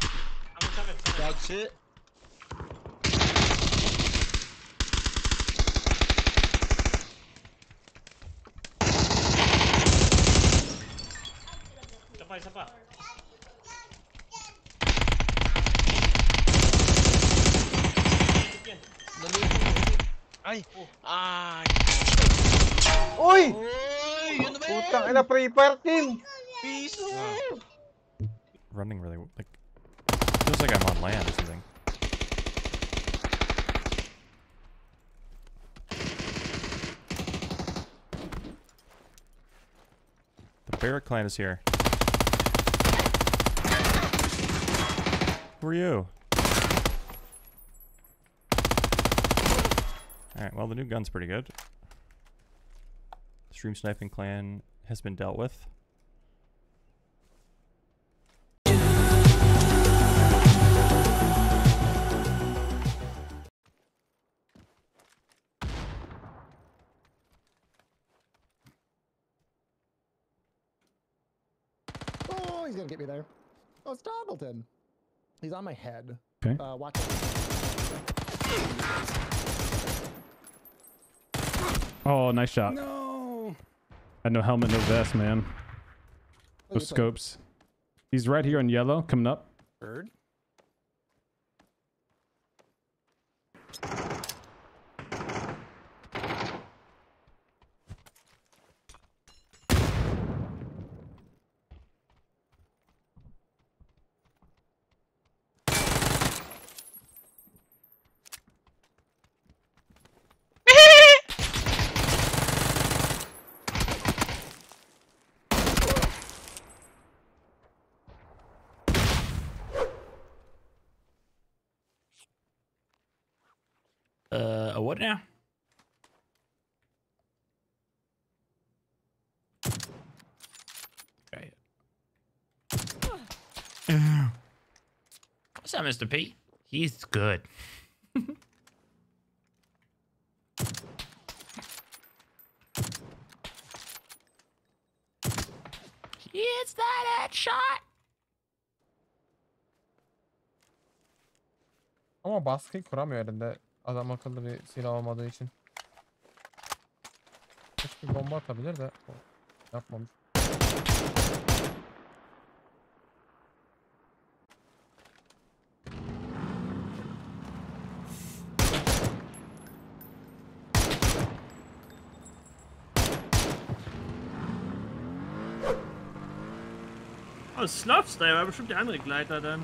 there. I'm coming. Dog shit. Jump up. Ay. Oy! Oy, yun na ba yan? Putang ina, pre-fire team. Piso. Running really like feels like I'm on land or something. The Barrett Clan is here. Who are you? Alright, well, the new gun's pretty good. Stream Sniping Clan has been dealt with. Oh, he's gonna get me there. Oh, it's Tigleton. He's on my head. Okay. Watch it. Oh, nice shot. No. I had no helmet, no vest, man. No scopes. He's right here on yellow, coming up. Bird. What now? Right. What's up, Mr. P? He's good. It's that shot. Ama baskı kuramıyor elinde. Adam akıllı bir silah olmadığı için. Hiçbir bomba atabilir de yapmamış. Oh, Slops da war bestimmt der andere Gleiter dann.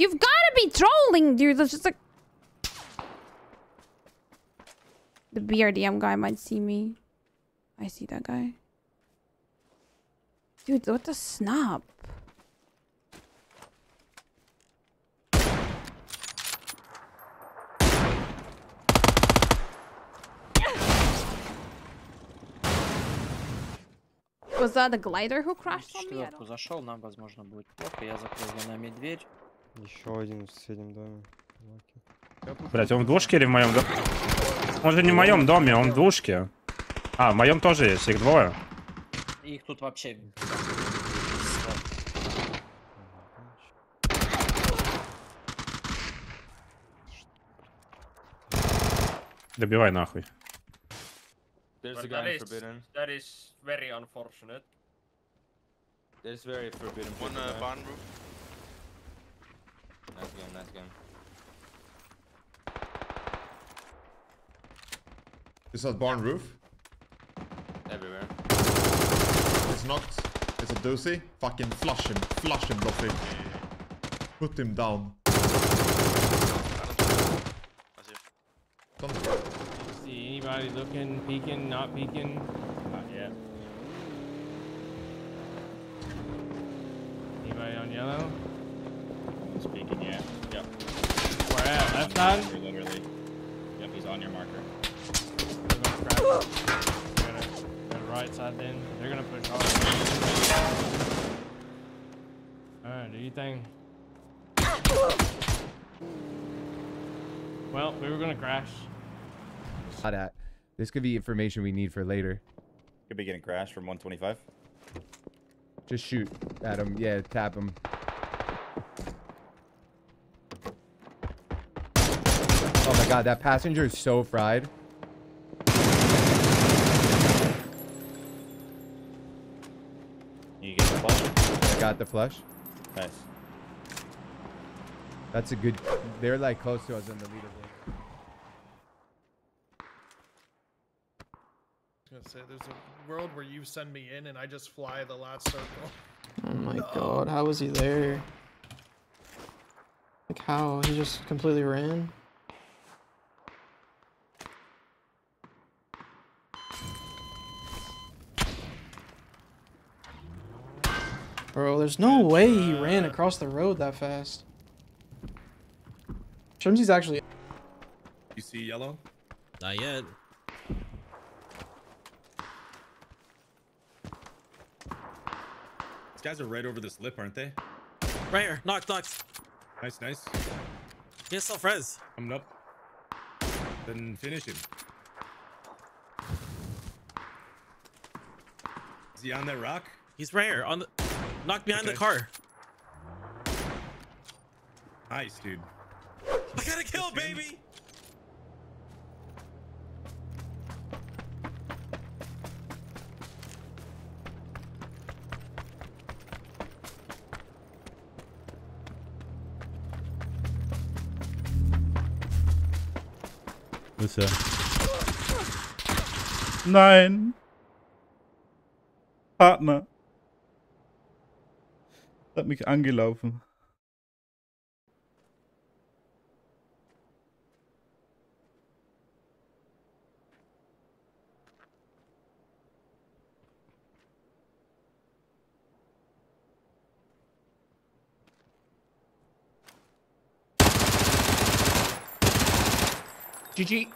You've got to be trolling, dude. That's just like... The BRDM guy might see me. I see that guy. Dude, what a snob. Was that the glider who crashed on me? Зашел, нам возможно будет плохо. Я закрыл за нами дверь. Еще один в соседнем доме. Блять, он в двушке или в моем доме? Он же не в моем доме, он в двушке. А, в моем тоже есть, их двое. Их тут вообще... Добивай нахуй. That is very unfortunate. That is very forbidden. One barn roof. Nice game, nice game. Is that barn roof? Everywhere. It's knocked. It's a doozy. Fucking flush him, Duffy. Put him down. See anybody looking, peeking, not peeking? Not yet. Anybody on yellow? Speaking, yeah. Yep. We're out. Left side? Literally. Yep, he's on your marker. They're gonna right side then. They're gonna push hard. Alright, do you think? Well, we were gonna crash. This could be information we need for later. Could be getting crashed from 125. Just shoot at him. Yeah, tap him. Oh my god, that passenger is so fried. You get the flush? I got the flush. Nice. That's a good... They're like close to us in the leaderboard. I was gonna say, there's a world where you send me in and I just fly the last circle. Oh my god, how was he there? Like how? He just completely ran? Bro, there's no way he ran across the road that fast. Trimzy's actually... You see yellow? Not yet. These guys are right over this lip, aren't they? Right here. Knock, knock. Nice, nice. Get yourself res. Coming up. Then finish him. Is he on that rock? He's right here. On the... Knocked behind the car. Nice, dude. I got a kill, baby! What's up? Nein! Partner. Hat mich angelaufen. GG.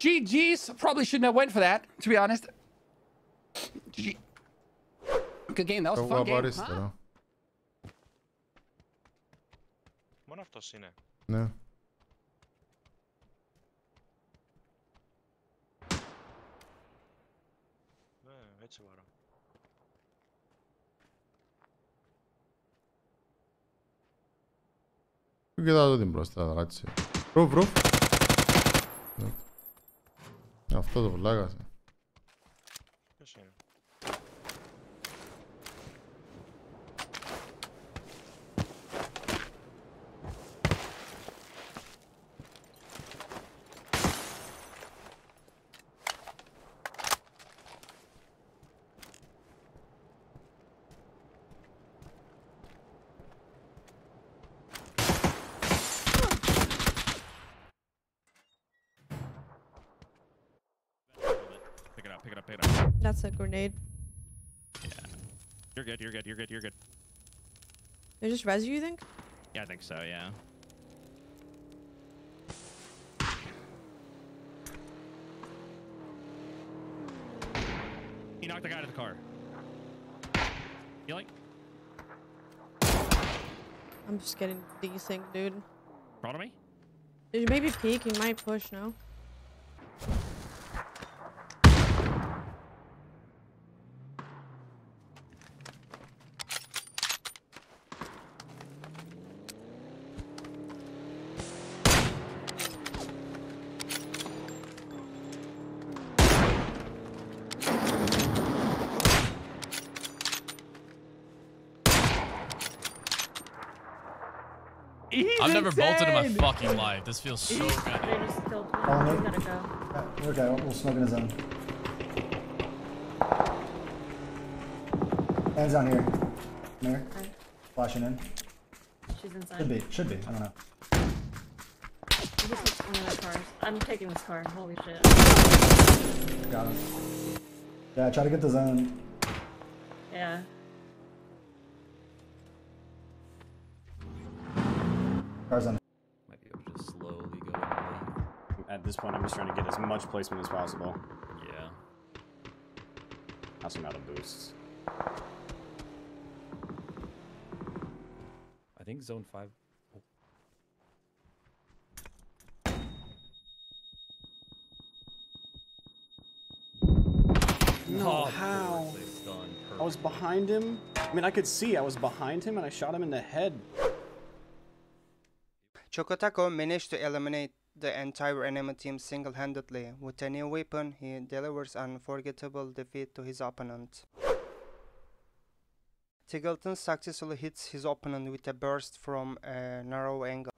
GG's probably shouldn't have went for that, to be honest. GG. Good game, that was a fun game. Huh? No. Του κοιτάζω την μπροστά, ράτσε. Ρουφ, ρουφ. Αυτό το βλάκασε. Ποιος είναι? That's a grenade. Yeah. You're good, you're good, you're good, you're good. They just res you, you think? Yeah, I think so, yeah. He knocked the guy out of the car. Healing? I'm just getting desync, dude. Proud of me? Dude, maybe peek, he might push, no? I've never bolted in my fucking life. This feels so good. Still we gotta go. Okay, we'll smoke in his own. Hands down here. There. Hi. Flashing in. She's inside. Should be, I don't know. This is one of the cars. I'm taking this car, holy shit. Got him. Yeah, try to get the zone. Yeah. Cars on. at this point, I'm just trying to get as much placement as possible. Yeah. Awesome amount of boosts. I think zone 5. No, how? I was behind him. I mean, I could see I was behind him and I shot him in the head. Chocotaco managed to eliminate the entire enemy team single-handedly. With a new weapon, he delivers an unforgettable defeat to his opponent. Tigleton successfully hits his opponent with a burst from a narrow angle.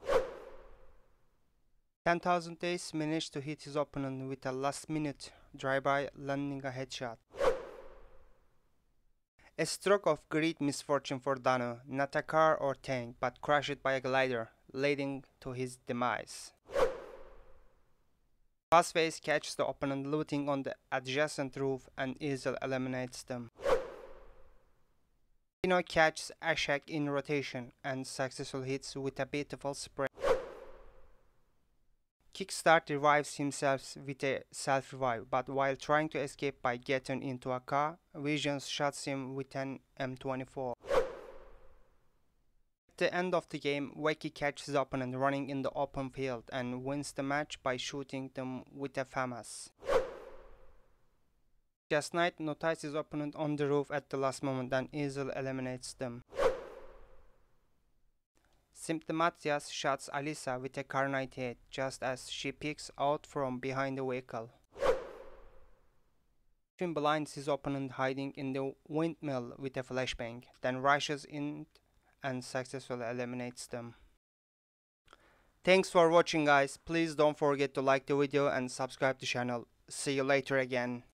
10,000 days managed to hit his opponent with a last-minute drive-by, landing a headshot. A stroke of great misfortune for Dano, not a car or tank, but crushed by a glider, leading to his demise. Fastface catches the opponent looting on the adjacent roof and Izzel eliminates them. Dino catches Ashak in rotation and successfully hits with a beautiful spray. Kickstart revives himself with a self-revive, but while trying to escape by getting into a car, Visions shoots him with an M24. At the end of the game, Wacky catches his opponent running in the open field and wins the match by shooting them with a FAMAS. Justknight notices his opponent on the roof at the last moment and Izzel eliminates them. SimplyMatthias shoots Alisa with a Carnite head just as she peeks out from behind the vehicle. Trim blinds his opponent hiding in the windmill with a flashbang, then rushes in and successfully eliminates them. Thanks for watching, guys. Please don't forget to like the video and subscribe to the channel. See you later again.